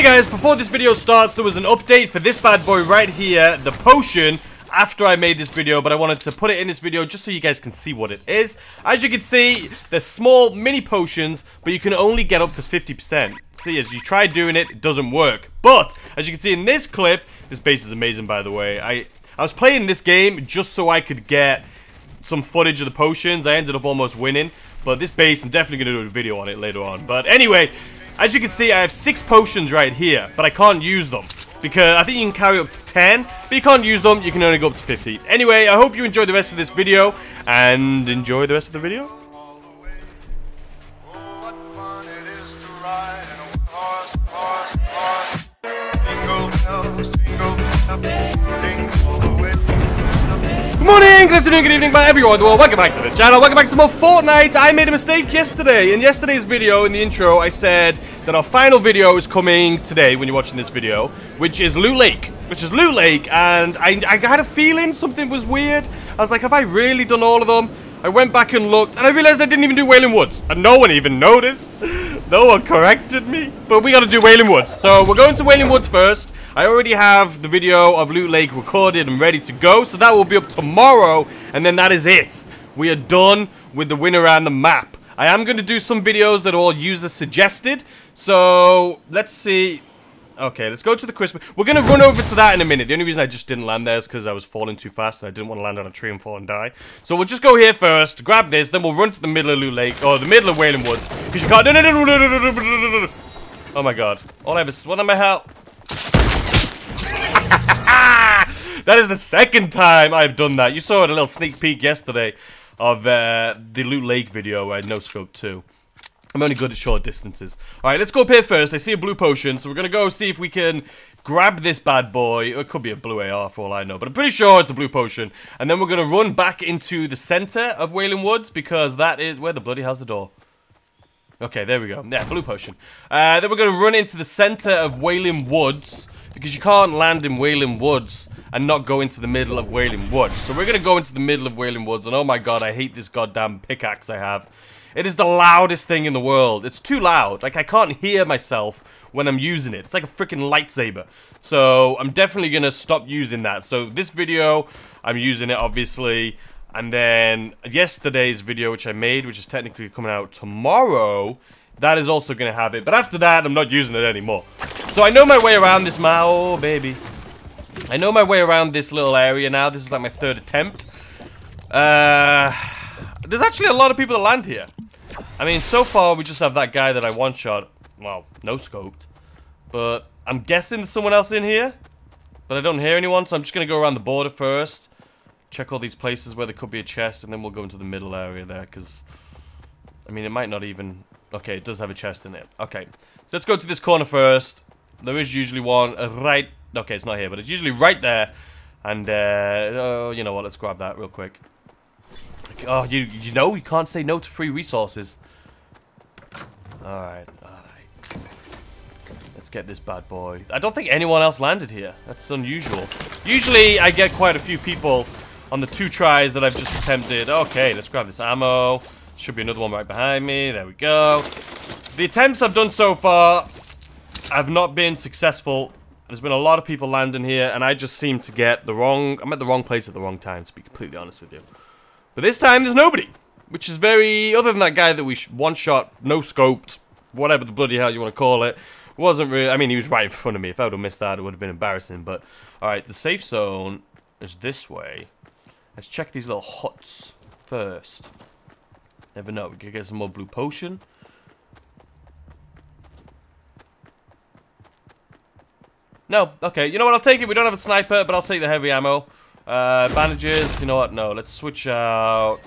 Hey guys, before this video starts, there was an update for this bad boy right here, the potion, after I made this video, but I wanted to put it in this video just so you guys can see what it is. As you can see, they're small mini potions, but you can only get up to 50%. See, as you try doing it, it doesn't work. But, as you can see in this clip, this base is amazing, by the way. I was playing this game just so I could get some footage of the potions. I ended up almost winning, but this base, I'm definitely going to do a video on it later on. But anyway, as you can see, I have 6 potions right here, but I can't use them, because I think you can carry up to 10, but you can't use them, you can only go up to 50. Anyway, I hope you enjoyed the rest of this video, and enjoy the rest of the video. Good morning, good afternoon, good evening, everyone in the world. Welcome back to the channel, welcome back to more Fortnite. I made a mistake yesterday. In yesterday's video, in the intro, I said that our final video is coming today when you're watching this video, which is Loot Lake, and I had a feeling something was weird. I was like, have I really done all of them? I went back and looked, and I realized I didn't even do Wailing Woods, and no one even noticed. No one corrected me, but we gotta do Wailing Woods, so we're going to Wailing Woods first. I already have the video of Loot Lake recorded and ready to go, so that will be up tomorrow, and then that is it. We are done with the winner and the map. I am going to do some videos that are all user-suggested, so let's see. Okay, let's go to the Christmas. We're going to run over to that in a minute. The only reason I just didn't land there is because I was falling too fast, and I didn't want to land on a tree and fall and die. So we'll just go here first, grab this, then we'll run to the middle of Loot Lake, or the middle of Wailing Woods, because you can't... No. Oh my god. All I have is... What am I help? That is the second time I've done that. You saw a little sneak peek yesterday of the Loot Lake video where I no-scoped too. I'm only good at short distances. Alright, let's go up here first. I see a blue potion, so we're going to go see if we can grab this bad boy. It could be a blue AR for all I know, but I'm pretty sure it's a blue potion. And then we're going to run back into the center of Wailing Woods because that is... Where the bloody hell's the door? Okay, there we go. Yeah, blue potion. Then we're going to run into the center of Wailing Woods, because you can't land in Wailing Woods and not go into the middle of Wailing Woods. So we're going to go into the middle of Wailing Woods. And oh my god, I hate this goddamn pickaxe I have. It is the loudest thing in the world. It's too loud. Like, I can't hear myself when I'm using it. It's like a freaking lightsaber. So I'm definitely going to stop using that. So this video, I'm using it, obviously. And then yesterday's video, which I made, which is technically coming out tomorrow, that is also going to have it. But after that, I'm not using it anymore. So I know my way around this map. Oh, baby. I know my way around this little area now. This is like my third attempt. There's actually a lot of people that land here. I mean, so far, we just have that guy that I one-shot. Well, no-scoped. But I'm guessing there's someone else in here. But I don't hear anyone, so I'm just going to go around the border first. Check all these places where there could be a chest. And then we'll go into the middle area there. Because, I mean, it might not even... Okay, it does have a chest in it. Okay. So let's go to this corner first. There is usually one right... Okay, it's not here, but it's usually right there. And, oh, you know what? Let's grab that real quick. Oh, you know, you can't say no to free resources. Alright, alright. Let's get this bad boy. I don't think anyone else landed here. That's unusual. Usually, I get quite a few people on the 2 tries that I've just attempted. Okay, let's grab this ammo. Should be another one right behind me. There we go. The attempts I've done so far have not been successful. There's been a lot of people landing here, and I just seem to get the wrong... I'm at the wrong place at the wrong time, to be completely honest with you. But this time, there's nobody. Which is very... Other than that guy that we one-shot, no-scoped, whatever the bloody hell you want to call it. Wasn't really... I mean, he was right in front of me. If I would have missed that, it would have been embarrassing. But, alright, the safe zone is this way. Let's check these little huts first. Never know, we could get some more blue potion. No, okay, you know what, I'll take it. We don't have a sniper, but I'll take the heavy ammo. Bandages, you know what, no, let's switch out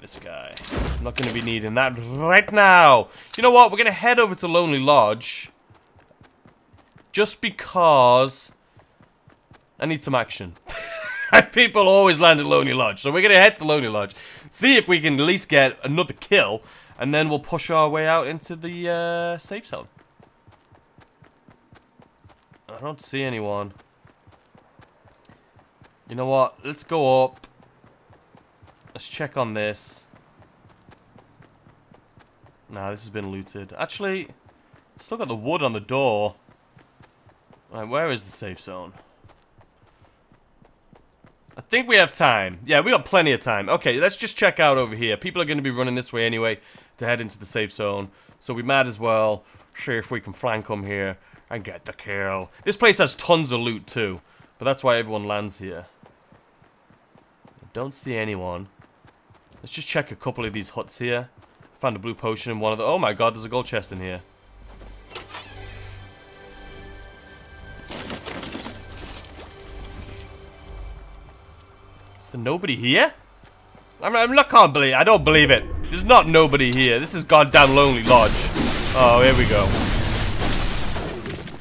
this guy. I'm not going to be needing that right now. You know what, we're going to head over to Lonely Lodge. Just because I need some action. People always land at Lonely Lodge, so we're going to head to Lonely Lodge, see if we can at least get another kill, and then we'll push our way out into the safe zone. I don't see anyone. You know what? Let's go up. Let's check on this. Nah, this has been looted. Actually, Still got the wood on the door. Right, where is the safe zone? I think we have time. Yeah, we got plenty of time. Okay, let's just check out over here. People are going to be running this way anyway to head into the safe zone. So we might as well see if we can flank them here and get the kill. This place has tons of loot too. But that's why everyone lands here. I don't see anyone. Let's just check a couple of these huts here. I found a blue potion in one of the... Oh my god, there's a gold chest in here. Is there nobody here? I can't believe it. I don't believe it. There's not nobody here. This is goddamn Lonely Lodge. Oh, here we go.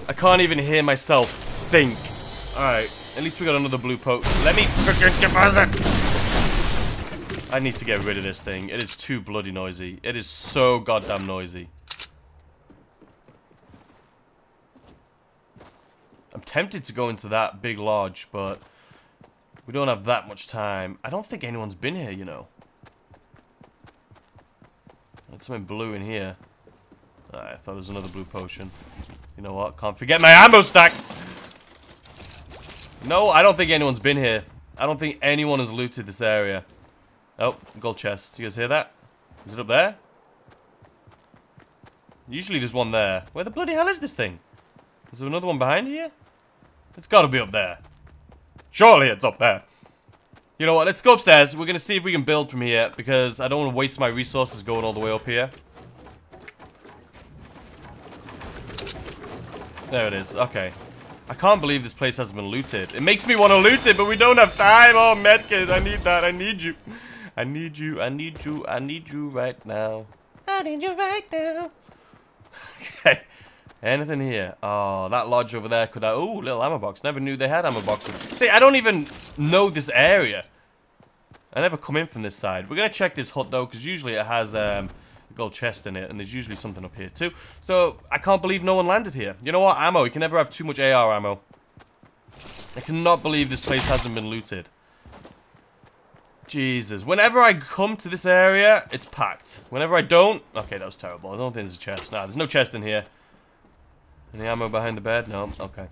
I can't even hear myself think. Alright, at least we got another blue poke. Let me freaking get past it! I need to get rid of this thing. It is too bloody noisy. It is so goddamn noisy. I'm tempted to go into that big lodge, but we don't have that much time. I don't think anyone's been here, you know. There's something blue in here. Alright, I thought it was another blue potion. You know what? Can't forget my ammo stacks! No, I don't think anyone's been here. I don't think anyone has looted this area. Oh, gold chest. You guys hear that? Is it up there? Usually there's one there. Where the bloody hell is this thing? Is there another one behind here? It's got to be up there. Surely it's up there. You know what? Let's go upstairs. We're going to see if we can build from here because I don't want to waste my resources going all the way up here. There it is. Okay. I can't believe this place hasn't been looted. It makes me want to loot it, but we don't have time. Oh, medkit, I need that. I need you. I need you. I need you. I need you right now. I need you right now. Okay. Anything here? Oh, that lodge over there could have... Oh, little ammo box. Never knew they had ammo boxes. See, I don't even know this area. I never come in from this side. We're going to check this hut, though, because usually it has... gold chest in it, and there's usually something up here too. So I can't believe no one landed here. You know what? Ammo. You can never have too much AR ammo. I cannot believe this place hasn't been looted. Jesus. Whenever I come to this area, it's packed. Whenever I don't... Okay, that was terrible. I don't think there's a chest. Nah, there's no chest in here. Any ammo behind the bed? No. Okay.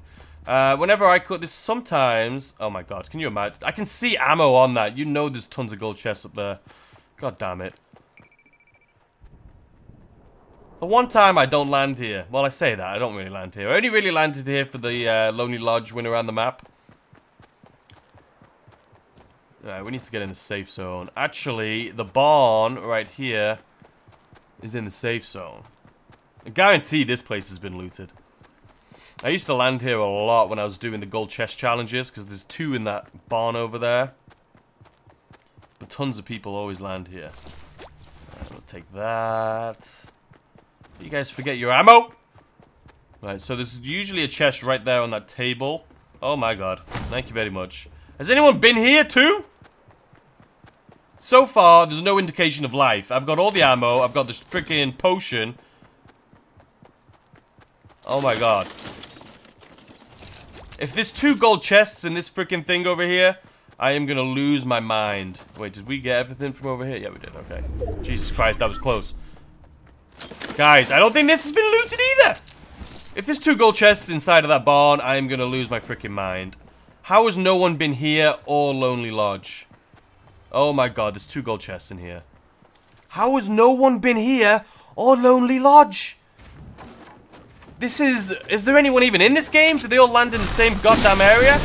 Whenever I cut this, sometimes... Oh my god. Can you imagine? I can see ammo on that. You know there's tons of gold chests up there. God damn it. The one time I don't land here. Well, I say that. I don't really land here. I only really landed here for the Lonely Lodge win around the map. Alright, we need to get in the safe zone. Actually, the barn right here is in the safe zone. I guarantee this place has been looted. I used to land here a lot when I was doing the gold chest challenges, because there's two in that barn over there. But tons of people always land here. Alright, we'll take that... You guys forget your ammo? Right, so there's usually a chest right there on that table. Oh my god. Thank you very much. Has anyone been here too? So far, there's no indication of life. I've got all the ammo. I've got this freaking potion. Oh my god. If there's two gold chests in this freaking thing over here, I am gonna lose my mind. Wait, did we get everything from over here? Yeah, we did. Okay. Jesus Christ, that was close. Guys, I don't think this has been looted either! If there's two gold chests inside of that barn, I'm gonna lose my freaking mind. How has no one been here or Lonely Lodge? Oh my god, there's two gold chests in here. How has no one been here or Lonely Lodge? This is there anyone even in this game? So they all land in the same goddamn area?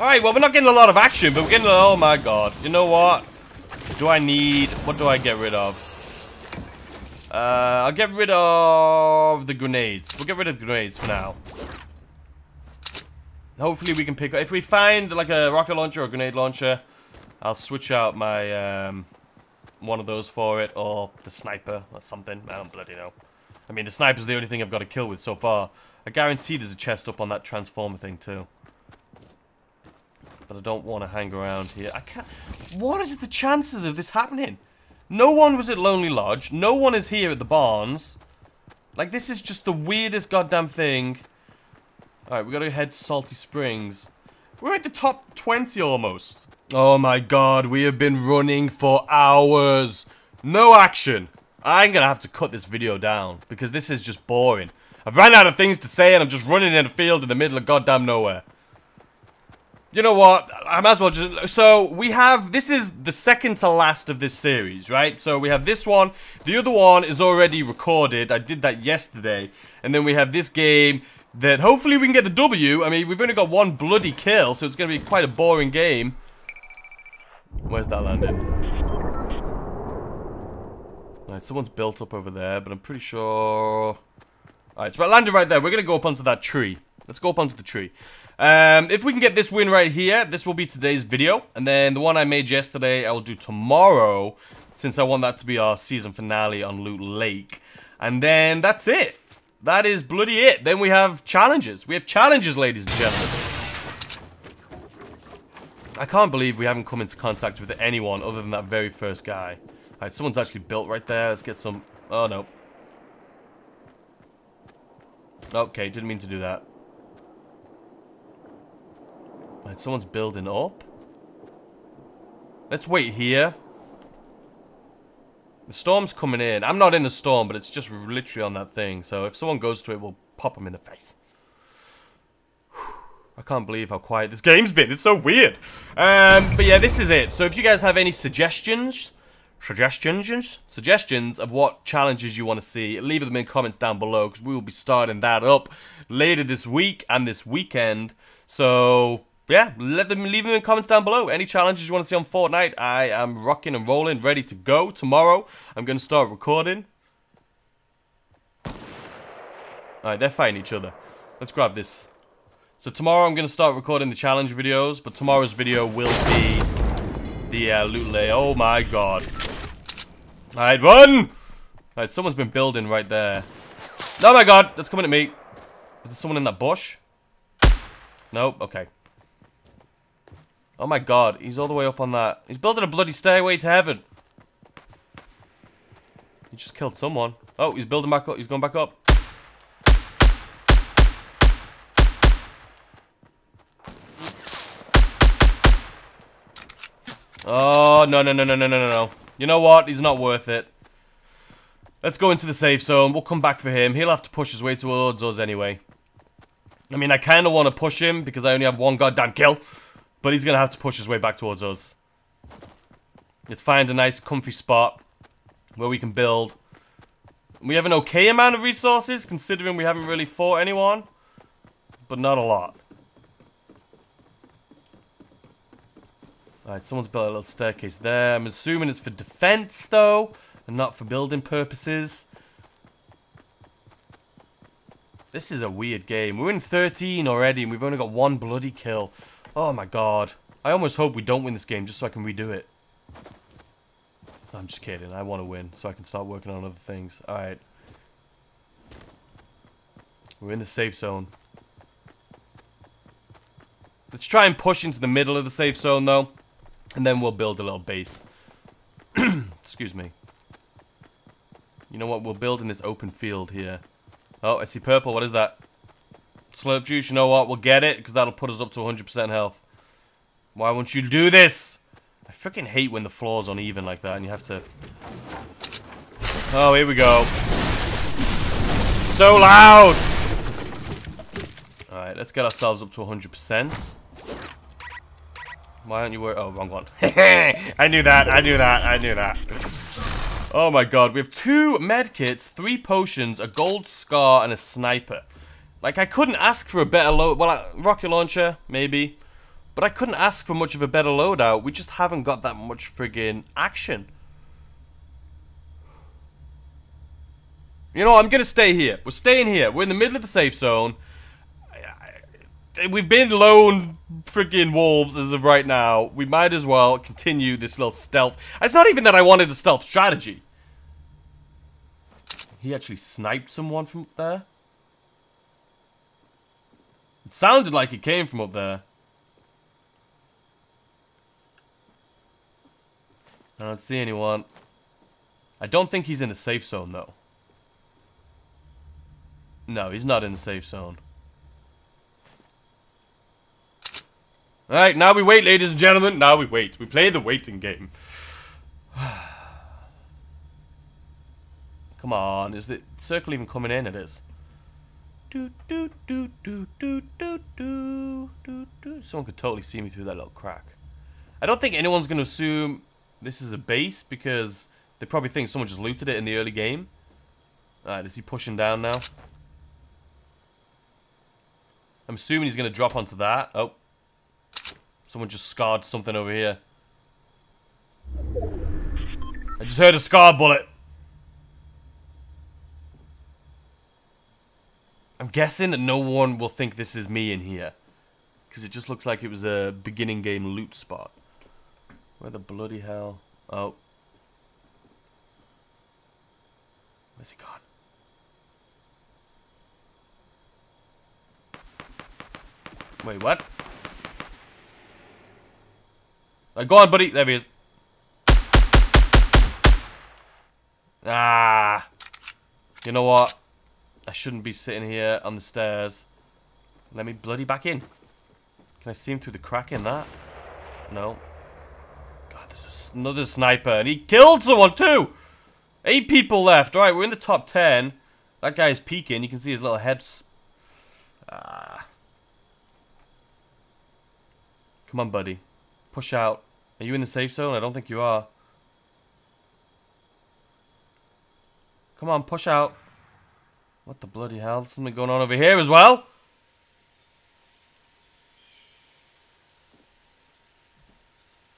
Alright, well we're not getting a lot of action, but we're getting... Oh my god, you know what? Do I need... What do I get rid of? I'll get rid of the grenades. We'll get rid of the grenades for now. Hopefully we can pick up... If we find like a rocket launcher or a grenade launcher, I'll switch out my... one of those for it. Or the sniper or something. I don't bloody know. I mean, the sniper's the only thing I've got to kill with so far. I guarantee there's a chest up on that transformer thing too. But I don't want to hang around here. I can't... What is the chances of this happening? No one was at Lonely Lodge. No one is here at the barns. Like, this is just the weirdest goddamn thing. Alright, we gotta head to Salty Springs. We're at the top 20 almost. Oh my god, we have been running for hours. No action. I'm gonna have to cut this video down because this is just boring. I've run out of things to say and I'm just running in a field in the middle of goddamn nowhere. You know what? I might as well just... So, we have... This is the second to last of this series, right? So, we have this one. The other one is already recorded. I did that yesterday. And then we have this game that hopefully we can get the W. I mean, we've only got one bloody kill, so it's going to be quite a boring game. Where's that landing? Alright, someone's built up over there, but I'm pretty sure... Alright, so I landed right there. We're going to go up onto that tree. Let's go up onto the tree. If we can get this win right here, this will be today's video. And then the one I made yesterday, I will do tomorrow, since I want that to be our season finale on Loot Lake. And then that's it. That is bloody it. Then we have challenges. We have challenges, ladies and gentlemen. I can't believe we haven't come into contact with anyone other than that very first guy. Alright, someone's actually built right there. Let's get some... Oh, no. Okay, didn't mean to do that. Someone's building up. Let's wait here. The storm's coming in. I'm not in the storm, but it's just literally on that thing. So if someone goes to it, we'll pop them in the face. I can't believe how quiet this game's been. It's so weird. But yeah, this is it. So if you guys have any suggestions of what challenges you want to see, leave them in comments down below, because we will be starting that up later this week and this weekend. So... yeah, leave them in the comments down below. Any challenges you want to see on Fortnite, I am rocking and rolling, ready to go. Tomorrow, I'm going to start recording. Alright, they're fighting each other. Let's grab this. So tomorrow, I'm going to start recording the challenge videos, but tomorrow's video will be the Loot Lake. Oh my god. Alright, run! Alright, someone's been building right there. Oh my god, that's coming at me. Is there someone in that bush? Nope, okay. Oh my god, he's all the way up on that. He's building a bloody stairway to heaven. He just killed someone. Oh, he's building back up. He's going back up. Oh, no, no, no, no, no, no, no. You know what? He's not worth it. Let's go into the safe zone. We'll come back for him. He'll have to push his way towards us anyway. I mean, I kind of want to push him because I only have one goddamn kill. But he's going to have to push his way back towards us. Let's find a nice comfy spot where we can build. We have an okay amount of resources, considering we haven't really fought anyone. But not a lot. Alright, someone's built a little staircase there. I'm assuming it's for defense, though, and not for building purposes. This is a weird game. We're in 13 already, and we've only got one bloody kill. Oh my god. I almost hope we don't win this game just so I can redo it. I'm just kidding. I want to win so I can start working on other things. Alright. We're in the safe zone. Let's try and push into the middle of the safe zone though. And then we'll build a little base. Excuse me. You know what? We'll build in this open field here. Oh, I see purple. What is that? Slurp juice, you know what? We'll get it, because that'll put us up to 100% health. Why won't you do this? I freaking hate when the floor's uneven like that, and you have to... Oh, here we go. So loud! Alright, let's get ourselves up to 100%. Why aren't you... Oh, wrong one. I knew that, I knew that, I knew that. Oh my god, we have 2 medkits, 3 potions, a gold scar, and a sniper. Like, I couldn't ask for a better load... Well, rocket launcher, maybe. But I couldn't ask for much of a better loadout. We just haven't got that much friggin' action. You know what? I'm gonna stay here. We're staying here. We're in the middle of the safe zone. We've been lone friggin' wolves as of right now. We might as well continue this little stealth. It's not even that I wanted a stealth strategy. He actually sniped someone from up there. It sounded like it came from up there. I don't see anyone. I don't think he's in the safe zone, though. No, he's not in the safe zone. Alright, now we wait, ladies and gentlemen. Now we wait. We play the waiting game. Come on, is the circle even coming in? It is. Do, do, do, do, do, do, do, do, do. Someone could totally see me through that little crack. I don't think anyone's going to assume this is a base because they probably think someone just looted it in the early game. Alright, is he pushing down now? I'm assuming he's going to drop onto that. Oh. Someone just scarred something over here. I just heard a scar bullet. I'm guessing that no one will think this is me in here. Because it just looks like it was a beginning game loot spot. Where the bloody hell? Oh. Where's he gone? Wait, what? Right, go on, buddy. There he is. Ah. You know what? I shouldn't be sitting here on the stairs. Let me bloody back in. Can I see him through the crack in that? No. God, there's another sniper. And he killed someone too! 8 people left. Alright, we're in the top 10. That guy's peeking. You can see his little head. Ah. Come on, buddy. Push out. Are you in the safe zone? I don't think you are. Come on, push out. What the bloody hell? There's something going on over here as well.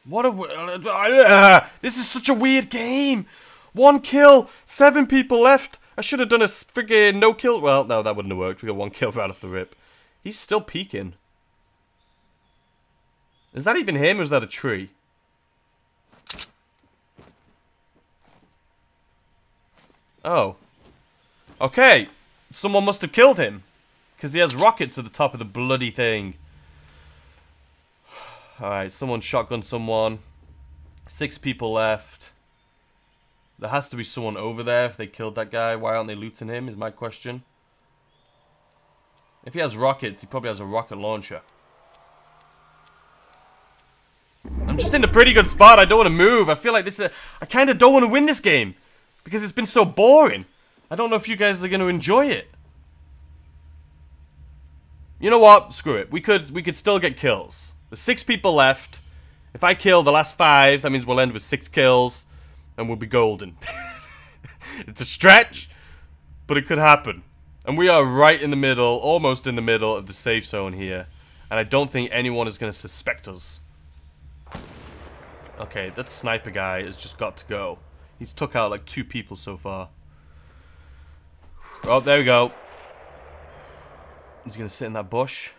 What a... This is such a weird game. 1 kill. 7 people left. I should have done a friggin' no kill. Well, no, that wouldn't have worked. We got 1 kill right off the rip. He's still peeking. Is that even him or is that a tree? Oh. Okay. Someone must have killed him. Because he has rockets at the top of the bloody thing. Alright, someone shotgunned someone. 6 people left. There has to be someone over there if they killed that guy. Why aren't they looting him is my question. If he has rockets, he probably has a rocket launcher. I'm just in a pretty good spot. I don't want to move. I feel like this is... I kind of don't want to win this game. Because it's been so boring. I don't know if you guys are going to enjoy it. You know what? Screw it. We could still get kills. There's 6 people left. If I kill the last 5, that means we'll end with 6 kills. And we'll be golden. It's a stretch. But it could happen. And we are right in the middle, almost in the middle of the safe zone here. And I don't think anyone is going to suspect us. Okay, that sniper guy has just got to go. He's took out like 2 people so far. Oh, there we go. He's going to sit in that bush.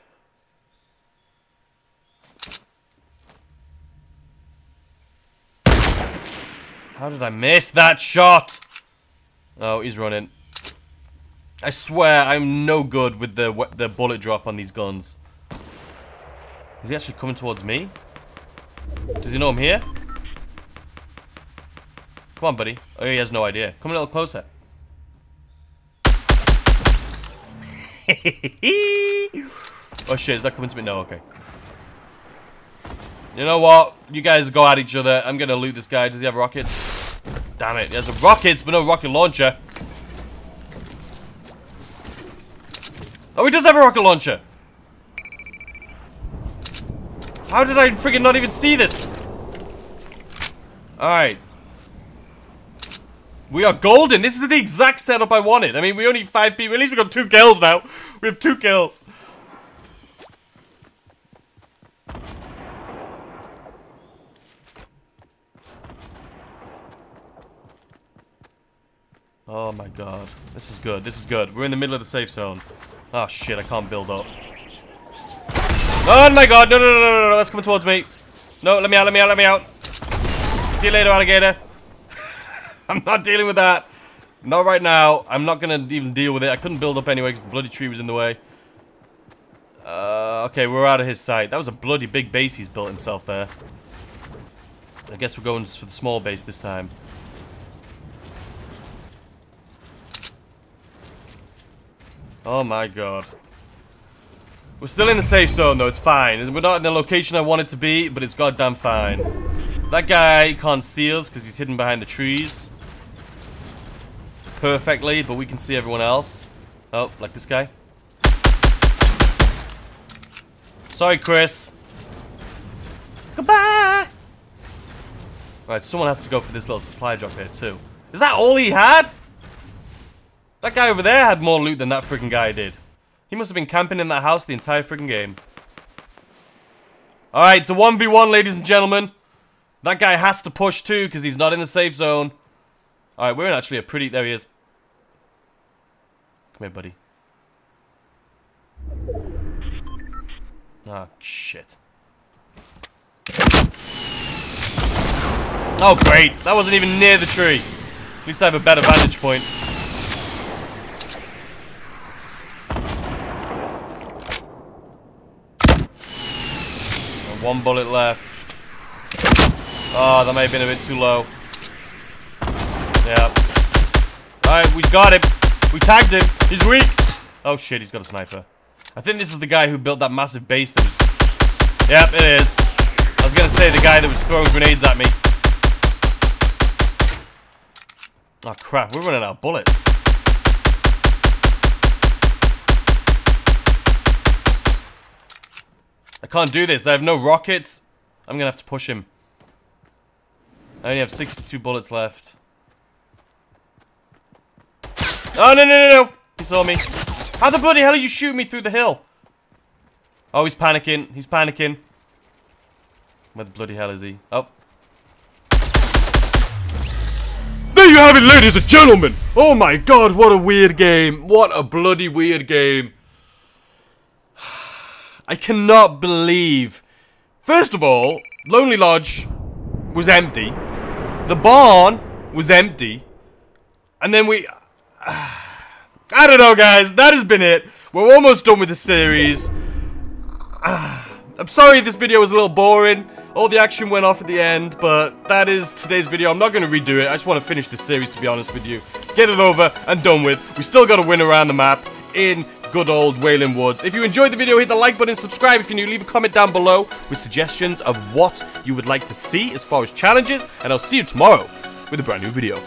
How did I miss that shot? Oh, he's running. I swear I'm no good with the bullet drop on these guns. Is he actually coming towards me? Does he know I'm here? Come on, buddy. Oh, he has no idea. Come a little closer. Oh, shit. Is that coming to me? No, okay. You know what? You guys go at each other. I'm going to loot this guy. Does he have rockets? Damn it. He has rockets, but no rocket launcher. Oh, he does have a rocket launcher. How did I friggin' not even see this? Alright. We are golden. This is the exact setup I wanted. I mean, we only need 5 people. At least we got 2 kills now. We have 2 kills. Oh my god. This is good. This is good. We're in the middle of the safe zone. Oh shit, I can't build up. Oh my god, no, no, no, no, no, that's coming towards me. No, let me out, let me out, let me out. See you later, alligator. I'm not dealing with that. Not right now. I'm not going to even deal with it. I couldn't build up anyway because the bloody tree was in the way. Okay, we're out of his sight. That was a bloody big base he's built himself there. I guess we're going for the small base this time. Oh my god. We're still in the safe zone, though. It's fine. We're not in the location I want it to be, but it's goddamn fine. That guy conceals because he's hidden behind the trees. perfect lead, but we can see everyone else. Oh, like this guy. Sorry, Chris. Goodbye. Right, someone has to go for this little supply drop here too. Is that all he had? That guy over there had more loot than that freaking guy did. He must have been camping in that house the entire freaking game. Alright, it's a 1v1, ladies and gentlemen. That guy has to push too, because he's not in the safe zone. Alright, we're in actually a pretty... There he is. Come here, buddy. Ah, shit. Oh, great. That wasn't even near the tree. At least I have a better vantage point. One bullet left. Oh, that may have been a bit too low. Yeah. Alright, we got him. We tagged him. He's weak. Oh shit, he's got a sniper. I think this is the guy who built that massive base that was... Yep, it is. I was gonna say the guy that was throwing grenades at me. Oh crap, we're running out of bullets. I can't do this. I have no rockets. I'm going to have to push him. I only have 62 bullets left. Oh, no, no, no, no. He saw me. How the bloody hell are you shooting me through the hill? Oh, he's panicking. He's panicking. Where the bloody hell is he? Oh. There you have it, ladies and gentlemen. Oh, my God. What a weird game. What a bloody weird game. I cannot believe, first of all, Lonely Lodge was empty, the barn was empty, and then we, I don't know guys, that has been it, we're almost done with the series, I'm sorry this video was a little boring, all the action went off at the end, but that is today's video, I'm not going to redo it, I just want to finish the series to be honest with you, get it over and done with, we still got to win around the map in good old Wailing Woods. If you enjoyed the video, hit the like button, subscribe if you're new, leave a comment down below with suggestions of what you would like to see as far as challenges, and I'll see you tomorrow with a brand new video.